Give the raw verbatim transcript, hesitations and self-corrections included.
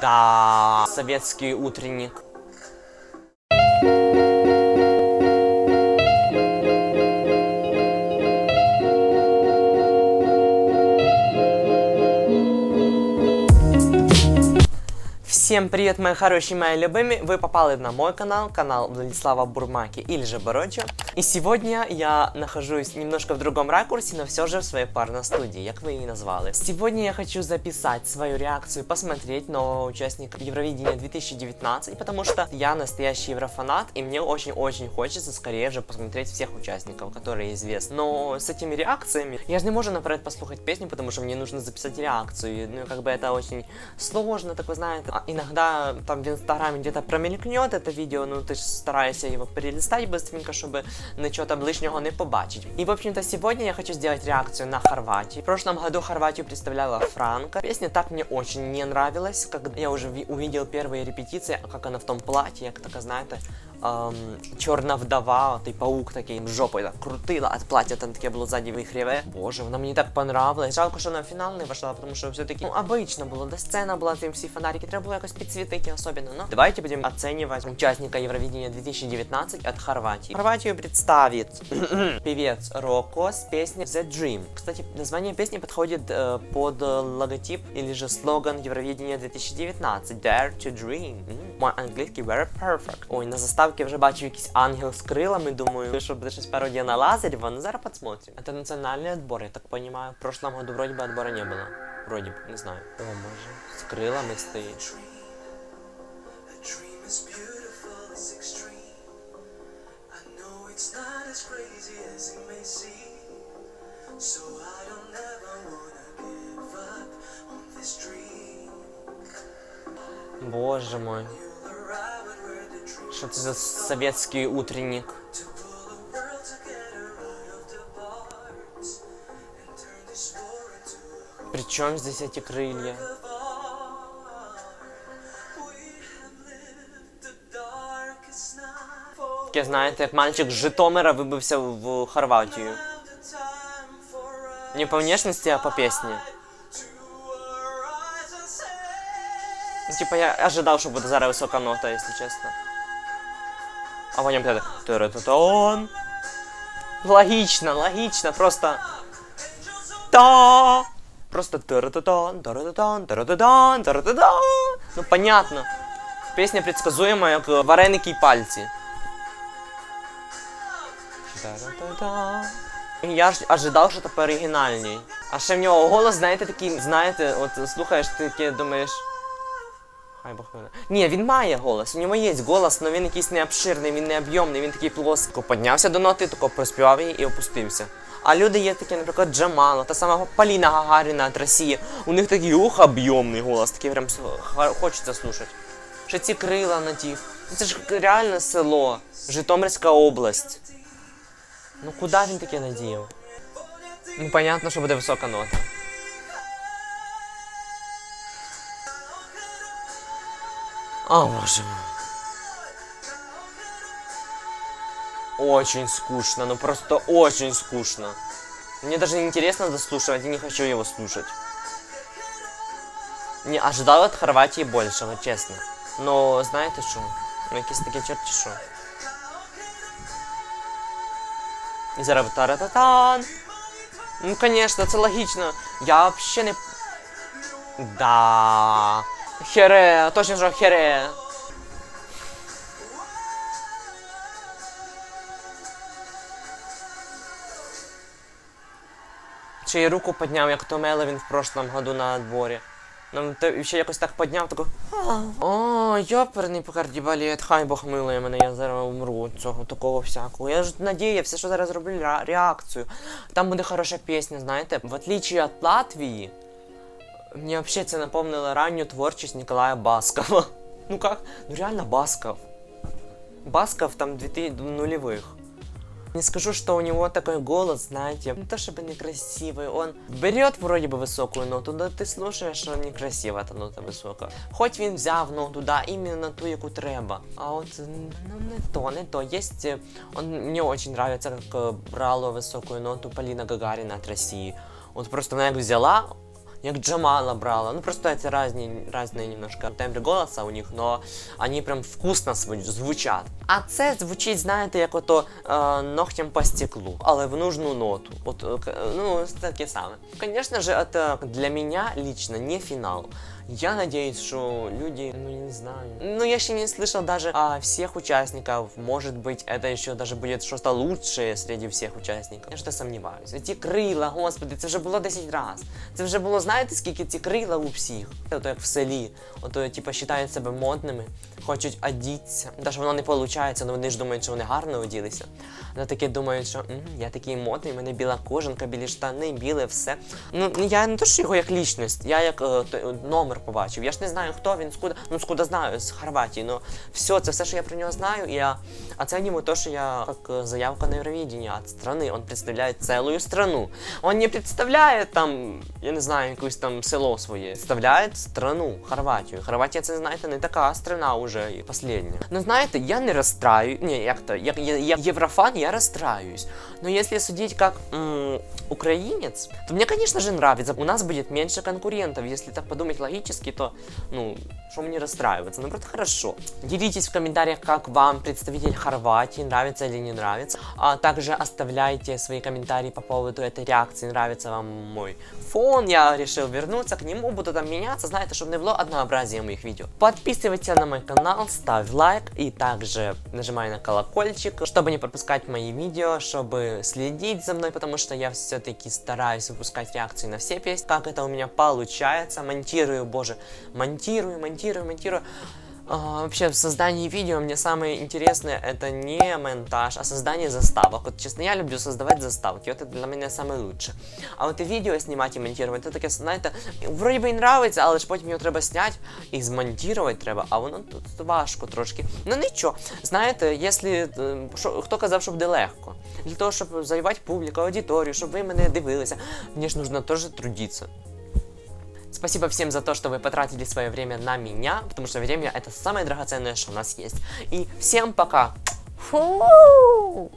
Да, советский утренник. Всем привет, мои хорошие, мои любимые! Вы попали на мой канал, канал Владислава Бурмаки или же Бароча. И сегодня я нахожусь немножко в другом ракурсе, но все же в своей порно-студии, как вы и назвали. Сегодня я хочу записать свою реакцию, посмотреть нового участника Евровидения две тысячи девятнадцать, потому что я настоящий еврофанат, и мне очень-очень хочется скорее же посмотреть всех участников, которые известны. Но с этими реакциями я же не могу наперед послушать песню, потому что мне нужно записать реакцию. Ну, как бы это очень сложно, так вы знаете. Иногда там в инстаграме где-то промелькнет это видео, ну ты же стараешься его перелистать быстренько, чтобы ничего там лишнего не побачить. И в общем-то сегодня я хочу сделать реакцию на Хорватию. В прошлом году Хорватию представляла Франка. Песня так мне очень не нравилась, когда я уже увидел первые репетиции, как она в том платье, як така, знаєте, эм, чорна вдова, той паук такий жопою так крутила, от платья там таке було ззаді вихріве. Боже, вона мені так понравилась. Жалко, що на фінал не вийшла, тому що все-таки, ну, обично було, да сцена була, там всі фонарики, треба було якось підсвітити особливо, но давайте будемо оцінювати учасника Євровідіння две тысячи девятнадцать від Хорватії. Хорватію представить певец Рокос, песня The Dream. Кстати, название песни подходит э, под логотип или же слоган Євровідіння две тысячи девятнадцать, Dare to Dream. Mm. Мой англійський very perfect. Ой, на заставці вже бачу якийсь ангел з крилами, думаю, що буде щось пародія на Лазарєва, ну зараз подсмотрим. Це національний отбор, я так розумію. В прошлом году вроде бы отбора не було. Вроде бы, не знаю. О, боже. З крилами стоїть. Боже мой, что это за советский утренник? Причем здесь эти крылья? Я знаю, как мальчик з Житомира вибився в Хорватію. Не по внешности, а по песне. Типа я ожидал, что будет зараз высокая нота, если честно. А потом это тыры-тон. Логично, логично, просто. Та! Просто тыры-тон, тыры-тон, тыры-тон, тыры-тон. Ну понятно. Песня предсказуемая, как вареники и пальцы. Я ж ожидав, що тепер оригінальний. А ще в нього голос, знаєте, такий, знаєте, от слухаєш, ти таке думаєш... Хай Бог мене. Ні, він має голос, у нього є голос, але він якийсь не обширний, він не об'ємний, він такий плоско. Піднявся до ноти, тако проспівав її і опустився. А люди є такі, наприклад, Джамала, та сама Поліна Гагаріна від Росії. У них такий, ух, об'ємний голос, такий прям хочеться слухати. Ще ці крила на тих. Це ж реально село, Житомирська область. Ну куда він таке надіяв? Ну понятно, що буде висока нота. А, боже мой. Очень скучно, ну просто очень скучно. Мне даже не интересно дослушивать, я не хочу его слушать. Не ожидал от Хорватии большего, честно. Но знаете что? Ну якісь такі черти що. І зараз тара-та-тан. Ну, конечно, це логічно. Я взагалі не... Да. Хере, точно ж хере. Ще й руку підняв, як то Меловін в прошлом году на дворі. Ну, ти ще якось так підняв, таку... О, йоперний покардібаліт, хай Бог милує мене, я зараз умру від цього, такого всякого. Я ж надіявся, що зараз роблю реакцію. Там буде хороша пісня, знаєте. В отличие від Латвії, мені взагалі це напомнило ранню творчість Николая Баскова. Ну як? Ну реально Басков. Басков там двухтысячных. Не скажу, что у него такой голос, знаете, не то чтобы некрасивый, он берет вроде бы высокую ноту, да ты слушаешь, что некрасиво эта нота высокая. Хоть він взяв ноту, да, именно ту, яку треба. А вот, ну, не то, не то. Есть, он, мне очень нравится, как брала высокую ноту Полина Гагарина от России. Вот просто она их взяла, Як Джамала брала. Ну, просто эти разные, разные немножко тембры голоса у них, но они прям вкусно звучат. А це звучить, знаєте, як ото е, ногтем по стеклу, але в нужну ноту. От, ну, таке саме. Конечно же, это для меня лично не финал. Я надеюсь, что люди, ну, я не знаю. Ну, я еще не слышал даже о всех участников. Может быть, это еще даже будет что-то лучшее среди всех участников. Я что-то сомневаюсь. Эти крила, господи, это уже было десять раз. Это уже было, знаете, сколько эти крила у всех? Это как в селе. Вот, типа, считают себя модными, хочуть одіться. Даже воно не получается, но вони ж думають, що вони гарно оділися. Вони такі думають, що я такий модний, в мене біла кожанка, білі штани, біле все. Ну, я не то, що його як лічність, я як е, номер побачив. Я ж не знаю, хто він, скуда, ну, скуда знаю, з Хорватії, ну, все, це все, що я про нього знаю, і я оценюю то, що я, як заявка на Євровідіння від страни, він представляє цілу страну. Він не представляє там, я не знаю, якесь там село своє, представляє страну, Хорватію. Хорватія, це, знаєте, не така страна уже, і останнє. Ну, знаєте, я не розстраюсь, ні, як-то, як, як єврофан я розстраюсь. Но если судить как м, украинец, то мне, конечно же, нравится. У нас будет меньше конкурентов. Если так подумать логически, то, ну, что мне расстраиваться? Наоборот, хорошо. Делитесь в комментариях, как вам представитель Хорватии, нравится или не нравится. А также оставляйте свои комментарии по поводу этой реакции, нравится вам мой фон. Я решил вернуться к нему, буду там меняться, знаете, чтобы не было однообразия моих видео. Подписывайтесь на мой канал, ставь лайк и также нажимай на колокольчик, чтобы не пропускать мои видео, чтобы следить за мной, потому что я все-таки стараюсь выпускать реакции на все песни, как это у меня получается. Монтирую, боже, монтирую, монтирую, монтирую. А, вообще в создании видео мне самое интересное это не монтаж, а создание заставок. Вот честно, я люблю создавать заставки, вот это для меня самое лучшее. А вот и видео снимать и монтировать, это таке, знаєте, вроде бы и нравится, але ж потім його треба снять і змонтировать треба, а воно тут важко трошки. Ну нічого, знаєте, если, шо, хто казав, щоб буде легко? Для того, щоб зайвати публіку, аудиторію, щоб ви мене дивилися, мені ж нужно теж трудиться. Спасибо всем за то, что вы потратили свое время на меня, потому что время это самое драгоценное, что у нас есть. И всем пока! Фу!